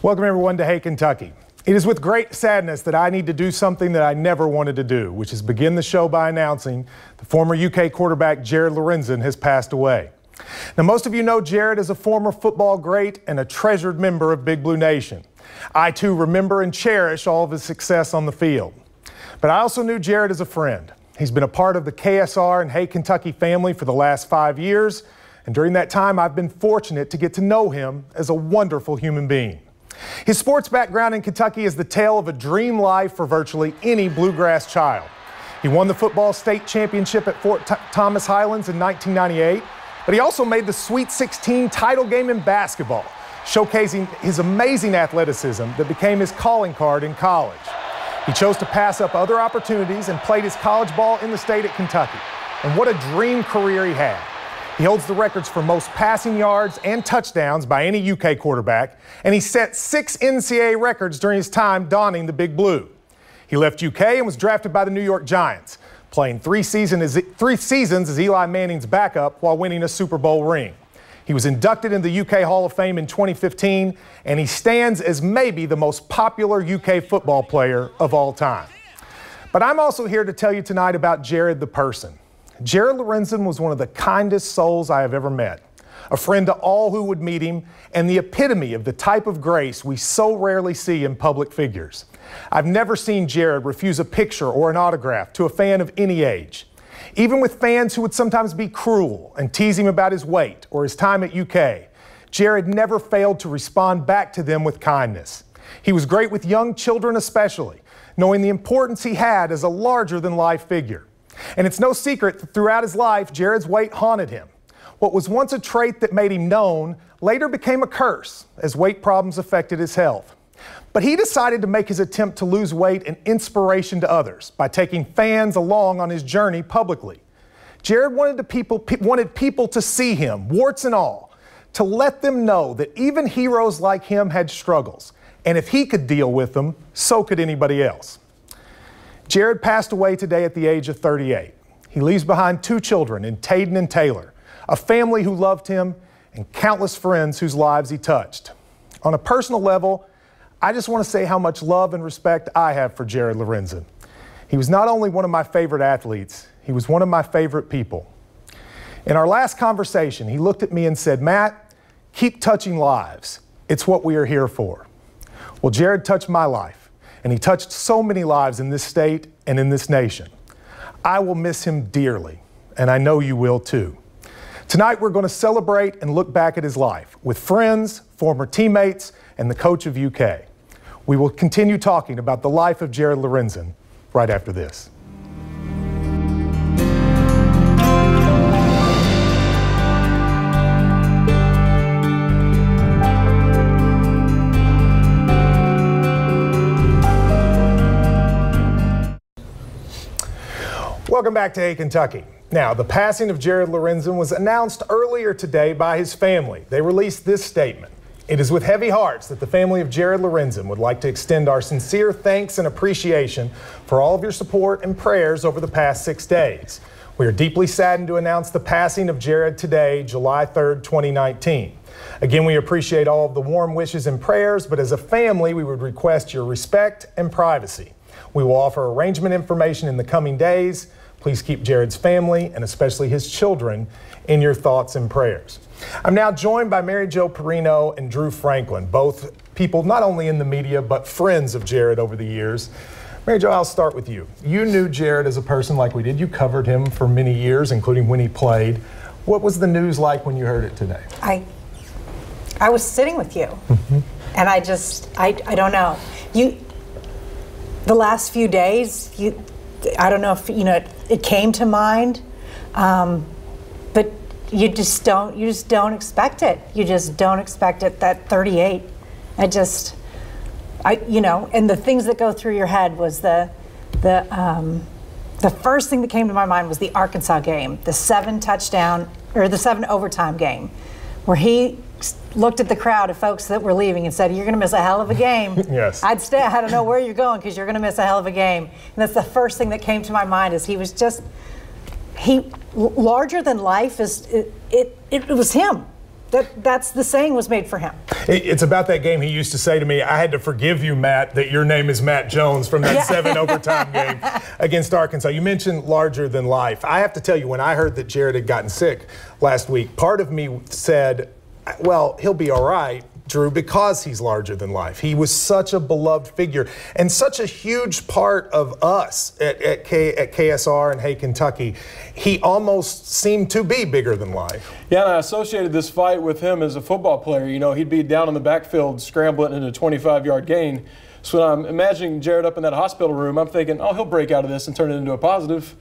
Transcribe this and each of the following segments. Welcome everyone to Hey Kentucky. It is with great sadness that I need to do something that I never wanted to do, which is begin the show by announcing the former UK quarterback Jared Lorenzen has passed away. Now, most of you know Jared as a former football great and a treasured member of Big Blue Nation. I too remember and cherish all of his success on the field. But I also knew Jared as a friend. He's been a part of the KSR and Hey Kentucky family for the last 5 years, and during that time I've been fortunate to get to know him as a wonderful human being. His sports background in Kentucky is the tale of a dream life for virtually any bluegrass child. He won the football state championship at Fort Thomas Highlands in 1998, but he also made the Sweet 16 title game in basketball, showcasing his amazing athleticism that became his calling card in college. He chose to pass up other opportunities and played his college ball in the state at Kentucky. And what a dream career he had. He holds the records for most passing yards and touchdowns by any UK quarterback, and he set 6 NCAA records during his time donning the Big Blue. He left UK and was drafted by the New York Giants, playing three seasons as Eli Manning's backup while winning a Super Bowl ring. He was inducted into the UK Hall of Fame in 2015, and he stands as maybe the most popular UK football player of all time. But I'm also here to tell you tonight about Jared the person. Jared Lorenzen was one of the kindest souls I have ever met, a friend to all who would meet him, and the epitome of the type of grace we so rarely see in public figures. I've never seen Jared refuse a picture or an autograph to a fan of any age. Even with fans who would sometimes be cruel and tease him about his weight or his time at UK, Jared never failed to respond back to them with kindness. He was great with young children especially, knowing the importance he had as a larger-than-life figure. And it's no secret that throughout his life, Jared's weight haunted him. What was once a trait that made him known later became a curse as weight problems affected his health. But he decided to make his attempt to lose weight an inspiration to others by taking fans along on his journey publicly. Jared wanted people to see him, warts and all, to let them know that even heroes like him had struggles, and if he could deal with them, so could anybody else. Jared passed away today at the age of 38. He leaves behind 2 children in Tayden and Taylor, a family who loved him, and countless friends whose lives he touched. On a personal level, I just want to say how much love and respect I have for Jared Lorenzen. He was not only one of my favorite athletes, he was one of my favorite people. In our last conversation, he looked at me and said, "Matt, keep touching lives. It's what we are here for." Well, Jared touched my life. And he touched so many lives in this state and in this nation. I will miss him dearly, and I know you will too. Tonight we're going to celebrate and look back at his life with friends, former teammates, and the coach of UK. We will continue talking about the life of Jared Lorenzen right after this. Welcome back to Hey Kentucky. Now, the passing of Jared Lorenzen was announced earlier today by his family. They released this statement. "It is with heavy hearts that the family of Jared Lorenzen would like to extend our sincere thanks and appreciation for all of your support and prayers over the past 6 days. We are deeply saddened to announce the passing of Jared today, July 3rd, 2019. Again, we appreciate all of the warm wishes and prayers, but as a family, we would request your respect and privacy. We will offer arrangement information in the coming days. Please keep Jared's family, and especially his children, in your thoughts and prayers." I'm now joined by Mary Jo Perino and Drew Franklin, both people not only in the media, but friends of Jared over the years. Mary Jo, I'll start with you. You knew Jared as a person like we did. You covered him for many years, including when he played. What was the news like when you heard it today? I was sitting with you, and I don't know. The last few days, I don't know if, you know, it came to mind, but you just don't expect it. You just don't expect it. That 38, you know, and the things that go through your head was the first thing that came to my mind was the Arkansas game, the 7 overtime game, where he looked at the crowd of folks that were leaving and said, "You're going to miss a hell of a game." Yes. "I'd stay. I don't know where you're going because you're going to miss a hell of a game." And that's the first thing that came to my mind is he was just, larger than life is, it was him. That's the saying was made for him. It's about that game. He used to say to me, I had to forgive you, Matt, that your name is Matt Jones from that seven overtime game against Arkansas. You mentioned larger than life. I have to tell you, when I heard that Jared had gotten sick last week, part of me said, well, he'll be all right, Drew, because he's larger than life. He was such a beloved figure and such a huge part of us at KSR and Hey Kentucky. He almost seemed to be bigger than life. Yeah, and I associated this fight with him as a football player. You know, he'd be down in the backfield scrambling in a 25-yard gain. So when I'm imagining Jared up in that hospital room, I'm thinking, oh, he'll break out of this and turn it into a positive.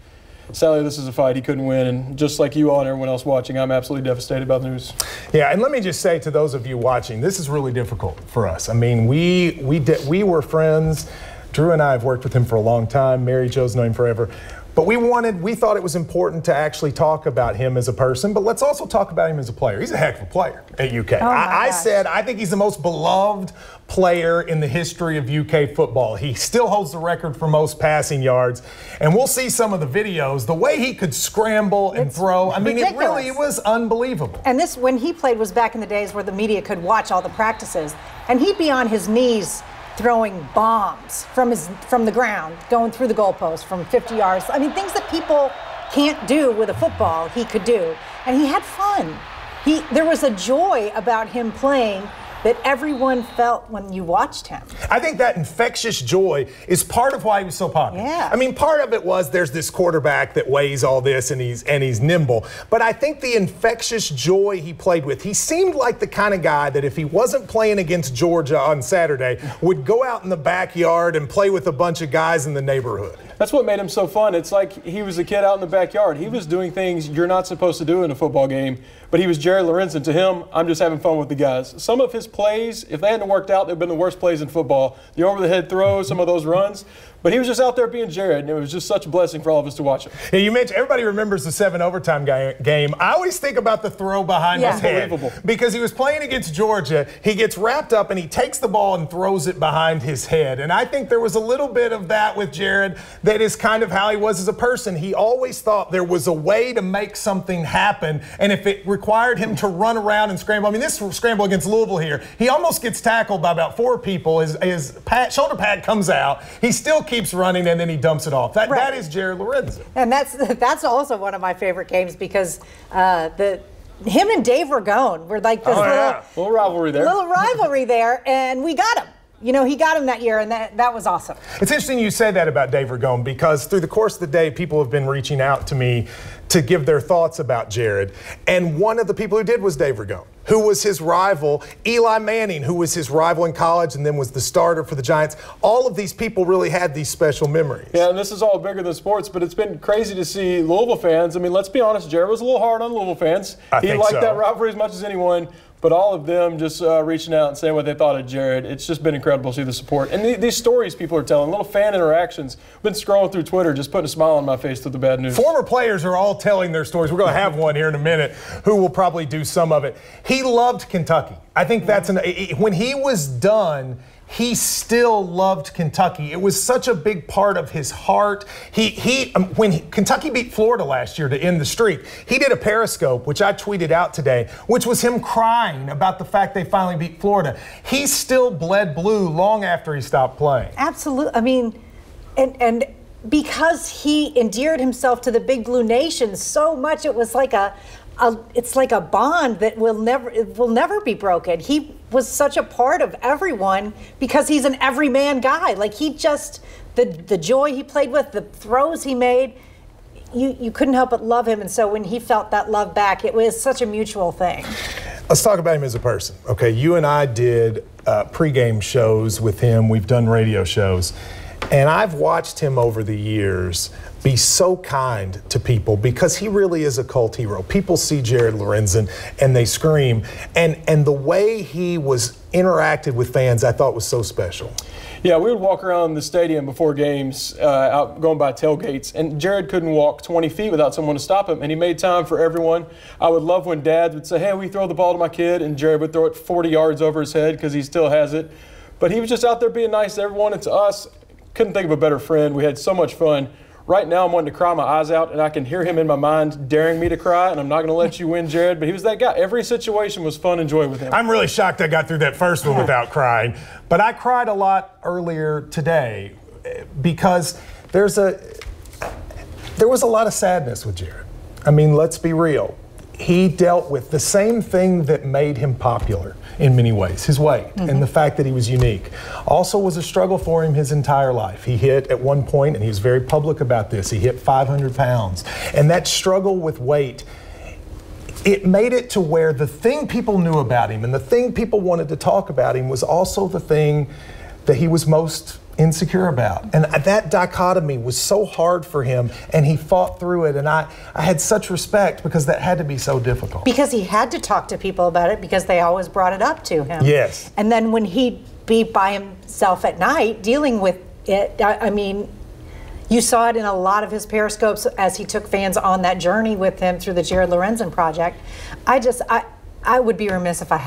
Sadly, this is a fight he couldn't win, and just like you all and everyone else watching, I'm absolutely devastated by the news. Yeah, and let me just say to those of you watching, this is really difficult for us. I mean, we were friends. Drew and I have worked with him for a long time. Mary Jo's known him forever. But we thought it was important to actually talk about him as a person, but let's also talk about him as a player. He's a heck of a player at UK. Oh, I said I think he's the most beloved player in the history of UK football. He still holds the record for most passing yards, and we'll see some of the videos. The way he could scramble and throw, I mean, ridiculous. It really was unbelievable. And this, when he played, was back in the days where the media could watch all the practices, and he'd be on his knees throwing bombs from the ground, going through the goalpost from 50 yards. I mean, things that people can't do with a football, he could do. And he had fun. There was a joy about him playing that everyone felt when you watched him. I think that infectious joy is part of why he was so popular. Yeah. I mean, part of it was there's this quarterback that weighs all this and he's nimble. But I think the infectious joy he played with, he seemed like the kind of guy that if he wasn't playing against Georgia on Saturday, would go out in the backyard and play with a bunch of guys in the neighborhood. That's what made him so fun. It's like he was a kid out in the backyard. He was doing things you're not supposed to do in a football game, but he was Jared Lorenzen. To him, I'm just having fun with the guys. Some of his plays, if they hadn't worked out, they'd been the worst plays in football. The over-the-head throws, some of those runs. But he was just out there being Jared, and it was just such a blessing for all of us to watch him. Yeah, you mentioned everybody remembers the 7-overtime game. I always think about the throw behind his head. Because he was playing against Georgia. He gets wrapped up, and he takes the ball and throws it behind his head. And I think there was a little bit of that with Jared that is kind of how he was as a person. He always thought there was a way to make something happen, and if it required him to run around and scramble. I mean, this scramble against Louisville here, he almost gets tackled by about 4 people. His shoulder pad comes out. He still keeps running, and then he dumps it off. That is Jared Lorenzen. And that's also one of my favorite games because him and Dave Ragone were like this little rivalry there. Little rivalry there, and we got him. You know, he got him that year, and that was awesome. It's interesting you say that about Dave Ragone because through the course of the day, people have been reaching out to me to give their thoughts about Jared. And one of the people who did was Dave Ragone, who was his rival, Eli Manning, who was his rival in college and then was the starter for the Giants. All of these people really had these special memories. Yeah, and this is all bigger than sports, but it's been crazy to see Louisville fans. I mean, let's be honest, Jared was a little hard on Louisville fans. He liked that rivalry as much as anyone. But all of them just reaching out and saying what they thought of Jared. It's just been incredible to see the support. And these stories people are telling, little fan interactions. I've been scrolling through Twitter, just putting a smile on my face through the bad news. Former players are all telling their stories. We're going to have one here in a minute who will probably do some of it. He loved Kentucky. I think that's when he was done, he still loved Kentucky. It was such a big part of his heart. When Kentucky beat Florida last year to end the streak, he did a Periscope, which I tweeted out today, which was him crying about the fact they finally beat Florida. He still bled blue long after he stopped playing. Absolutely. I mean, and because he endeared himself to the Big Blue Nation so much, it was like it's like a bond that will never be broken. He was such a part of everyone because he's an everyman guy. Like he just, the joy he played with, the throws he made, you couldn't help but love him. And so when he felt that love back, it was such a mutual thing. Let's talk about him as a person. Okay, you and I did pregame shows with him. We've done radio shows. And I've watched him over the years be so kind to people because he really is a cult hero. People see Jared Lorenzen and they scream. And the way he was interacted with fans, I thought was so special. Yeah, we would walk around the stadium before games, out going by tailgates, and Jared couldn't walk 20 feet without someone to stop him, and he made time for everyone. I would love when dads would say, hey, we throw the ball to my kid, and Jared would throw it 40 yards over his head because he still has it. But he was just out there being nice to everyone and to us. Couldn't think of a better friend. We had so much fun. Right now, I'm wanting to cry my eyes out, and I can hear him in my mind daring me to cry, and I'm not going to let you win, Jared, but he was that guy. Every situation was fun and joy with him. I'm really shocked I got through that first one without crying, but I cried a lot earlier today because there was a lot of sadness with Jared. I mean, let's be real. He dealt with the same thing that made him popular in many ways, his weight and the fact that he was unique. Also was a struggle for him his entire life. He hit at one point, and he was very public about this, he hit 500 pounds. And that struggle with weight, it made it to where the thing people knew about him and the thing people wanted to talk about him was also the thing that he was most insecure about. And that dichotomy was so hard for him, and he fought through it, and I had such respect because that had to be so difficult. Because he had to talk to people about it because they always brought it up to him. Yes. And then when he'd be by himself at night dealing with it, I mean, you saw it in a lot of his Periscopes as he took fans on that journey with him through the Jared Lorenzen project. I would be remiss if I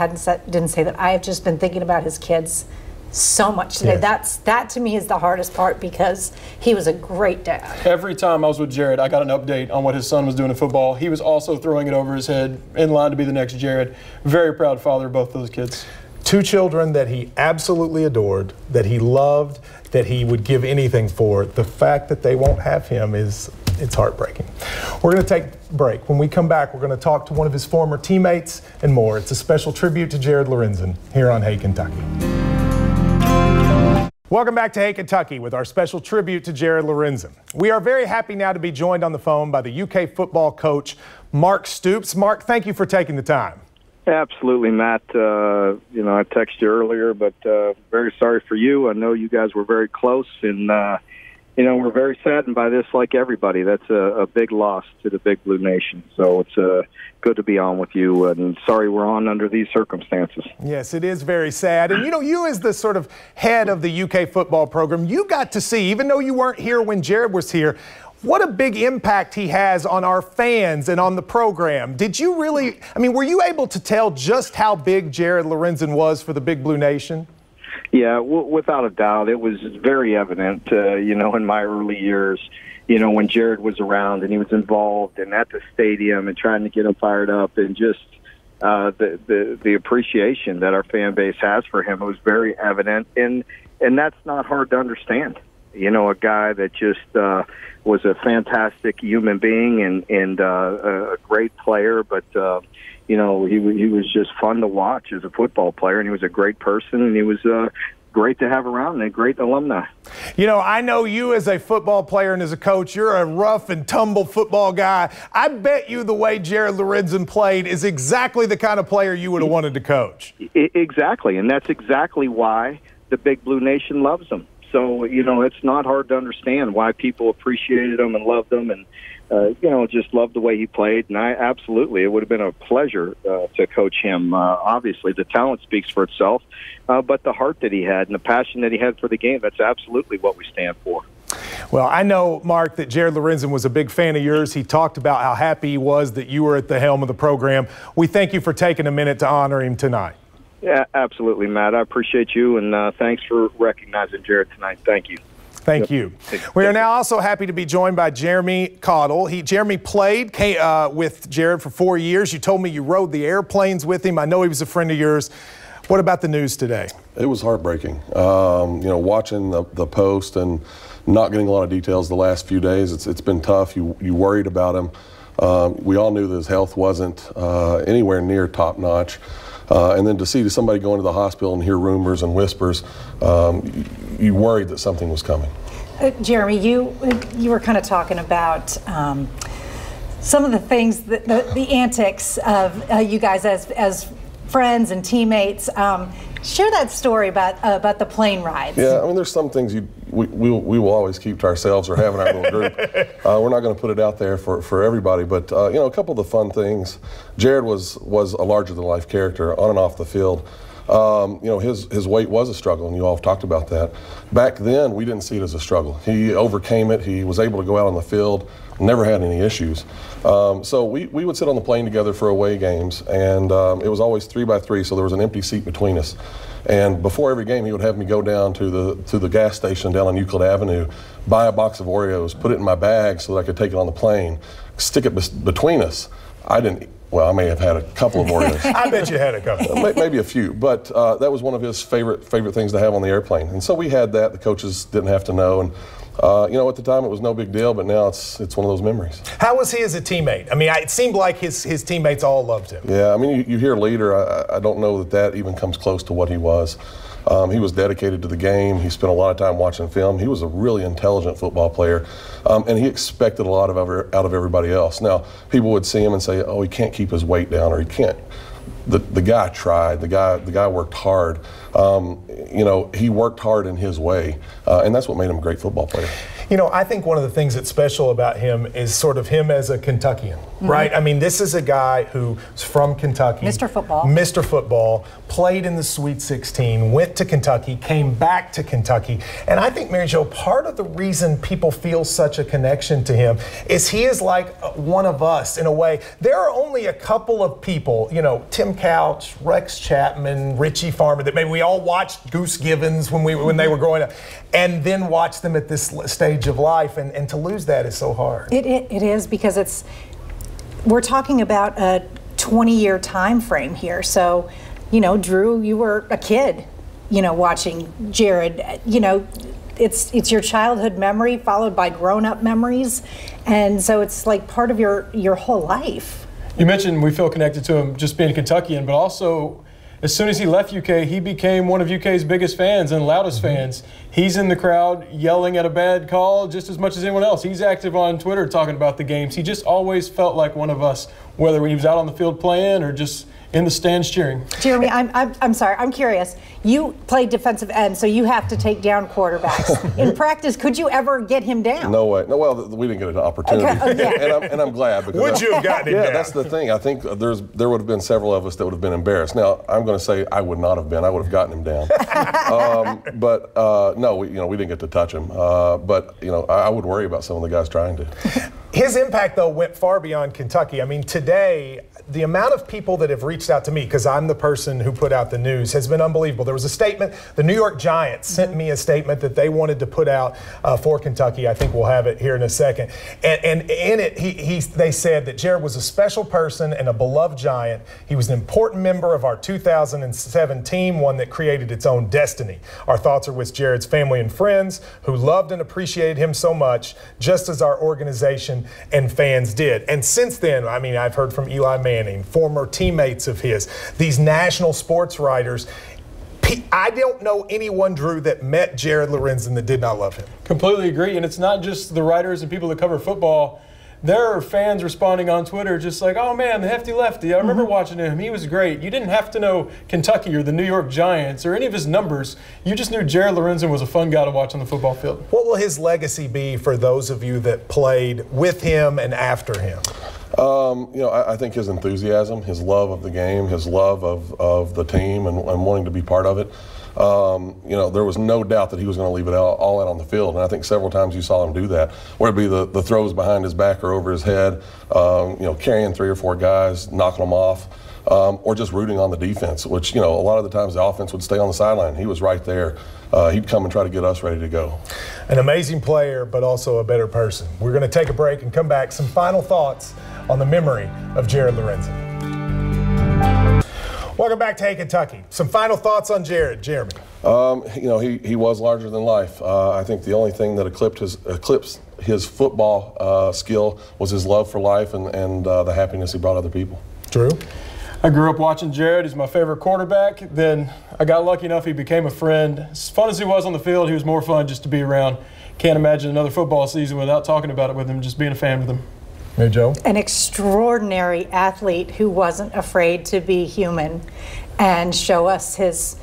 didn't say that I have just been thinking about his kids so much today. Yes. That to me is the hardest part because he was a great dad. Every time I was with Jared, I got an update on what his son was doing in football. He was also throwing it over his head in line to be the next Jared. Very proud father of both those kids. Two children that he absolutely adored, that he loved, that he would give anything for. The fact that they won't have him is, it's heartbreaking. We're going to take a break. When we come back, we're going to talk to one of his former teammates and more. It's a special tribute to Jared Lorenzen here on Hey Kentucky. Welcome back to Hey Kentucky with our special tribute to Jared Lorenzen. We are very happy now to be joined on the phone by the UK football coach, Mark Stoops. Mark, thank you for taking the time. Absolutely, Matt. You know, I texted you earlier, but very sorry for you. I know you guys were very close, and, you know, we're very saddened by this like everybody. That's a big loss to the Big Blue Nation, so it's a good to be on with you, and sorry we're on under these circumstances. Yes, it is very sad. And, you know, you as the sort of head of the UK football program, you got to see, even though you weren't here when Jared was here, what a big impact he has on our fans and on the program. Did you really, I mean, were you able to tell just how big Jared Lorenzen was for the Big Blue Nation? Yeah, without a doubt. It was very evident, you know, in my early years, you know, when Jared was around and he was involved and at the stadium and trying to get him fired up, and just the appreciation that our fan base has for him, it was very evident, and that's not hard to understand. You know, a guy that just was a fantastic human being and a great player, but you know, he was just fun to watch as a football player, and he was a great person, and he was great to have around and a great alumni. You know, I know you as a football player and as a coach, you're a rough and tumble football guy. I bet you the way Jared Lorenzen played is exactly the kind of player you would have wanted to coach. Exactly, and that's exactly why the Big Blue Nation loves him. So, you know, it's not hard to understand why people appreciated him and loved him, and, you know, just loved the way he played. And I absolutely, it would have been a pleasure to coach him. Obviously, the talent speaks for itself, but the heart that he had and the passion that he had for the game, that's absolutely what we stand for. Well, I know, Mark, that Jared Lorenzen was a big fan of yours. He talked about how happy he was that you were at the helm of the program. We thank you for taking a minute to honor him tonight. Yeah, absolutely, Matt. I appreciate you, and thanks for recognizing Jared tonight. Thank you. Thank you. We are now also happy to be joined by Jeremy Caudill. Jeremy played with Jared for 4 years. You told me you rode the airplanes with him. I know he was a friend of yours. What about the news today? It was heartbreaking. You know, watching the post and not getting a lot of details the last few days, it's been tough. You worried about him. We all knew that his health wasn't anywhere near top-notch. And then to see somebody go into the hospital and hear rumors and whispers, you worried that something was coming. Jeremy, you were kind of talking about some of the things, that, the antics of you guys as friends and teammates. Share that story about the plane rides. Yeah, I mean, there's some things we will always keep to ourselves or have in our little group. We're not going to put it out there for everybody, but you know, a couple of the fun things. Jared was a larger-than-life character on and off the field. you know, his weight was a struggle, and you all have talked about that. Back then, we didn't see it as a struggle. He overcame it. He was able to go out on the field, never had any issues. So we would sit on the plane together for away games, and it was always 3x3, so there was an empty seat between us. And before every game, he would have me go down to the gas station down on Euclid Avenue, buy a box of Oreos, put it in my bag so that I could take it on the plane, stick it between us. I didn't. Well, I may have had a couple of Oreos. I bet you had a couple. Maybe a few, but that was one of his favorite things to have on the airplane. And so we had that. The coaches didn't have to know. And you know, at the time it was no big deal, but now it's one of those memories. How was he as a teammate? I mean, it seemed like his teammates all loved him. Yeah, I mean, you hear leader. I don't know that even comes close to what he was. He was dedicated to the game. He spent a lot of time watching film. He was a really intelligent football player, and he expected a lot out of everybody else. Now, people would see him and say, oh, he can't keep his weight down, or he can't. The guy tried. The guy worked hard. You know, he worked hard in his way, and that's what made him a great football player. You know, I think one of the things that's special about him is sort of him as a Kentuckian, mm-hmm. right? I mean, this is a guy who's from Kentucky. Mr. Football. Mr. Football, played in the Sweet 16, went to Kentucky, came back to Kentucky. And I think, Mary Jo, part of the reason people feel such a connection to him is he is like one of us in a way. There are only a couple of people, you know, Tim Couch, Rex Chapman, Richie Farmer, that maybe we all watched Goose Givens when they were growing up, and then watched them at this stage of life, and to lose that is so hard. It is, because we're talking about a 20-year time frame here. So, you know, Drew, you were a kid, you know, watching Jared. You know, it's your childhood memory followed by grown-up memories, and so it's like part of your whole life. You mentioned we feel connected to him just being Kentuckian, but also as soon as he left UK, he became one of UK's biggest fans and loudest mm-hmm. fans. He's in the crowd yelling at a bad call just as much as anyone else. He's active on Twitter talking about the games. He just always felt like one of us, whether he was out on the field playing or just in the stands cheering. Jeremy, I'm sorry, I'm curious. You play defensive end, so you have to take down quarterbacks. In practice, could you ever get him down? No way. No, well, we didn't get an opportunity, okay. and I'm glad. Because would you have gotten him down? Yeah, that's the thing. I think there would have been several of us that would have been embarrassed. Now, I'm going to say I would not have been. I would have gotten him down. But no, we didn't get to touch him. But you know, I would worry about some of the guys trying to. His impact, though, went far beyond Kentucky. I mean, today, the amount of people that have reached out to me, because I'm the person who put out the news, has been unbelievable. There was a statement. The New York Giants sent me a statement that they wanted to put out for Kentucky. I think we'll have it here in a second. And in it, they said that Jared was a special person and a beloved Giant. He was an important member of our 2007 team, one that created its own destiny. Our thoughts are with Jared's family and friends, who loved and appreciated him so much, just as our organization and fans did. And since then, I mean, I've heard from Eli Manning, former teammates of his, these national sports writers. I don't know anyone, Drew, that met Jared Lorenzen that did not love him. Completely agree. And it's not just the writers and people that cover football. There are fans responding on Twitter just like, oh man, the hefty lefty. I remember watching him. He was great. You didn't have to know Kentucky or the New York Giants or any of his numbers. You just knew Jared Lorenzen was a fun guy to watch on the football field. What will his legacy be for those of you that played with him and after him? You know, I think his enthusiasm, his love of the game, his love of the team and wanting to be part of it. You know, there was no doubt that he was going to leave it all out on the field, and I think several times you saw him do that, whether it be the throws behind his back or over his head, you know, carrying 3 or 4 guys, knocking them off, or just rooting on the defense, which, you know, a lot of the times the offense would stay on the sideline. He was right there. He'd come and try to get us ready to go. An amazing player, but also a better person. We're going to take a break and come back. Some final thoughts on the memory of Jared Lorenzen. Welcome back to Hey Kentucky. Some final thoughts on Jared. Jeremy. You know, he was larger than life. I think the only thing that eclipsed his football skill was his love for life and the happiness he brought other people. Drew? I grew up watching Jared. He's my favorite quarterback. Then I got lucky enough he became a friend. As fun as he was on the field, he was more fun just to be around. Can't imagine another football season without talking about it with him, just being a fan with him. Mary Jo? An extraordinary athlete who wasn't afraid to be human and show us his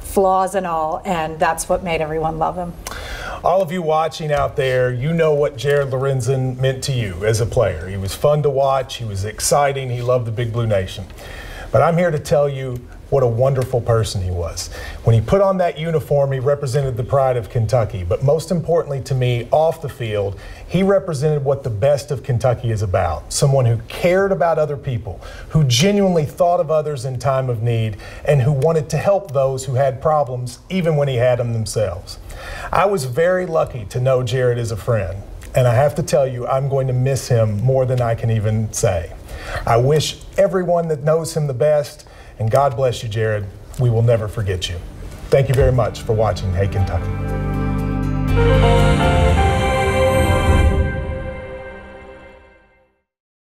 flaws and all, and that's what made everyone love him. All of you watching out there, you know what Jared Lorenzen meant to you as a player. He was fun to watch, he was exciting, he loved the Big Blue Nation. But I'm here to tell you what a wonderful person he was. When he put on that uniform, he represented the pride of Kentucky. But most importantly to me, off the field, he represented what the best of Kentucky is about. Someone who cared about other people, who genuinely thought of others in time of need, and who wanted to help those who had problems, even when he had them themselves. I was very lucky to know Jared as a friend. And I have to tell you, I'm going to miss him more than I can even say. I wish everyone that knows him the best, and God bless you, Jared. We will never forget you. Thank you very much for watching Hey Kentucky.